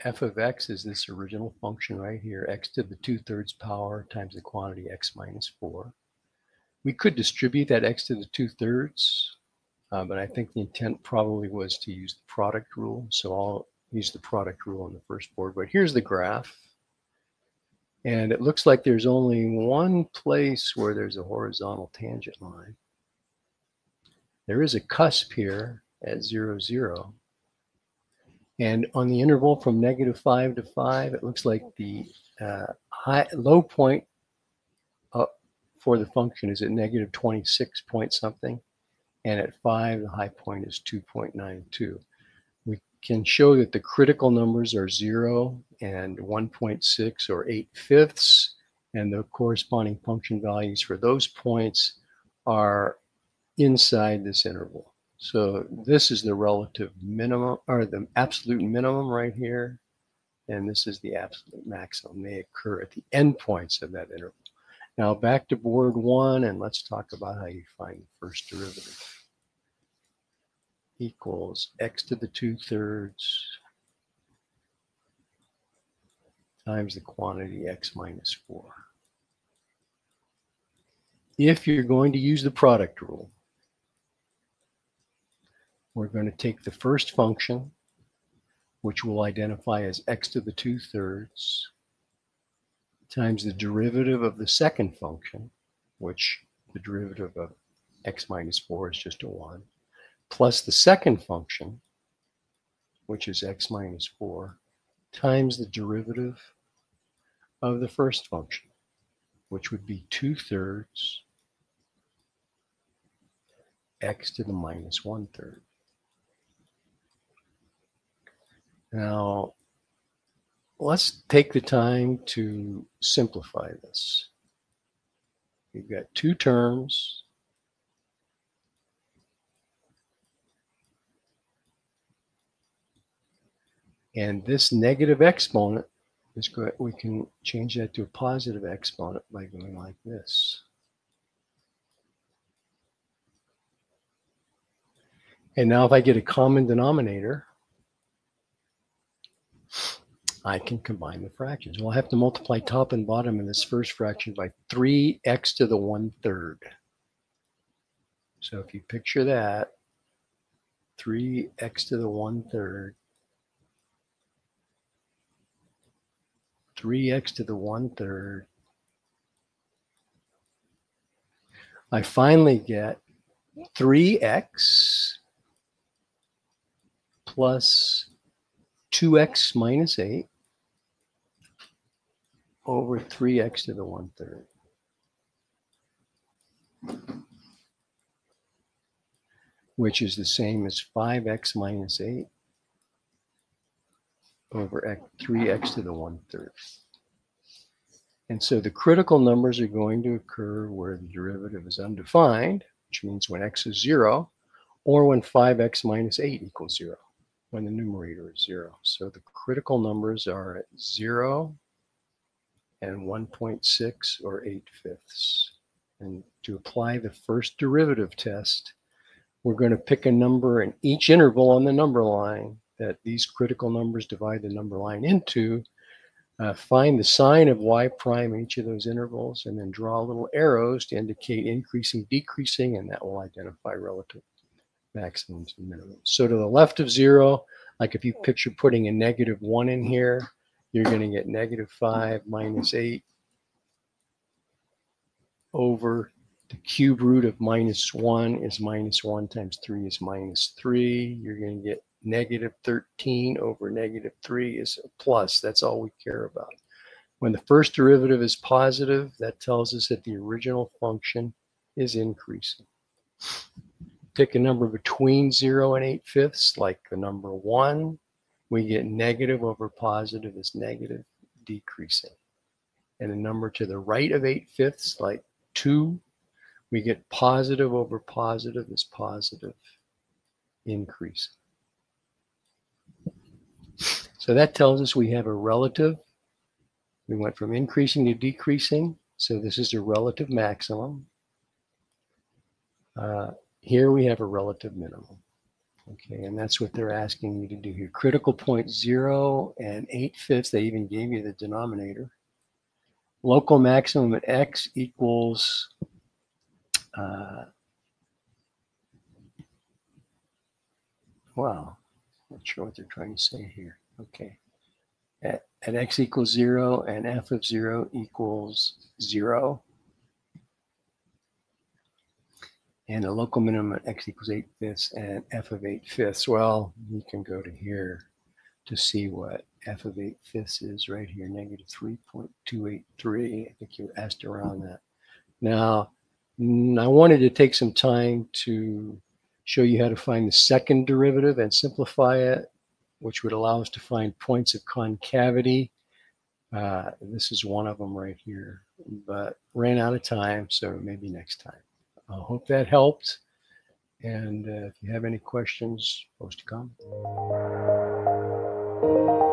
f of x is this original function right here, x to the 2/3 power times the quantity x minus 4. We could distribute that x to the 2/3, but I think the intent probably was to use the product rule. So I'll use the product rule on the first board. But here's the graph. And it looks like there's only one place where there's a horizontal tangent line. There is a cusp here at 0, 0. And on the interval from -5 to 5, it looks like the low point for the function is at -26 point something. And at 5, the high point is 2.92. We can show that the critical numbers are 0 and 1.6 or 8/5. And the corresponding function values for those points are inside this interval. So this is the relative minimum, or the absolute minimum right here, and this is the absolute maximum. They occur at the endpoints of that interval. Now back to board one, and let's talk about how you find the first derivative. Equals x to the 2/3 times the quantity x minus 4. If you're going to use the product rule, we're going to take the first function, which we'll identify as x to the 2/3, times the derivative of the second function, which the derivative of x minus 4 is just a 1, plus the second function, which is x minus 4, times the derivative of the first function, which would be 2/3 x to the minus 1/3. Now, let's take the time to simplify this. We've got two terms. And this negative exponent, we can change that to a positive exponent by going like this. And now if I get a common denominator, I can combine the fractions. Well, I have to multiply top and bottom in this first fraction by 3x to the 1/3. So if you picture that, 3x to the 1/3, 3x to the 1/3. I finally get 3x plus 2x minus 8 over 3x to the 1/3. Which is the same as 5x minus 8 over 3x to the 1/3. And so the critical numbers are going to occur where the derivative is undefined, which means when x is 0, or when 5x minus 8 equals 0. When the numerator is 0. So the critical numbers are at 0 and 1.6 or 8/5. And to apply the first derivative test, we're going to pick a number in each interval on the number line that these critical numbers divide the number line into, find the sign of y prime in each of those intervals, and then draw little arrows to indicate increasing, decreasing, and that will identify relative maximums and minimums. So to the left of 0, like if you picture putting a -1 in here, you're going to get -5 minus 8 over the cube root of -1 is -1 times 3 is -3. You're going to get -13 over -3 is a plus. That's all we care about. When the first derivative is positive, that tells us that the original function is increasing. Pick a number between 0 and 8/5, like the number 1, we get negative over positive is negative, decreasing. And the number to the right of 8/5, like 2, we get positive over positive is positive, increasing. So that tells us we have a relative. We went from increasing to decreasing, so this is a relative maximum. Here we have a relative minimum. Okay, and that's what they're asking you to do here. Critical point 0 and 8/5. They even gave you the denominator. Local maximum at x equals wow, not sure what they're trying to say here. Okay, at x equals 0 and f of 0 equals 0. And a local minimum at x equals 8/5 and f of 8/5. Well, you can go to here to see what f of 8/5 is right here, -3.283. I think you asked around that. Now, I wanted to take some time to show you how to find the second derivative and simplify it, which would allow us to find points of concavity. This is one of them right here, but ran out of time, so maybe next time. I hope that helped, and if you have any questions, post a comment.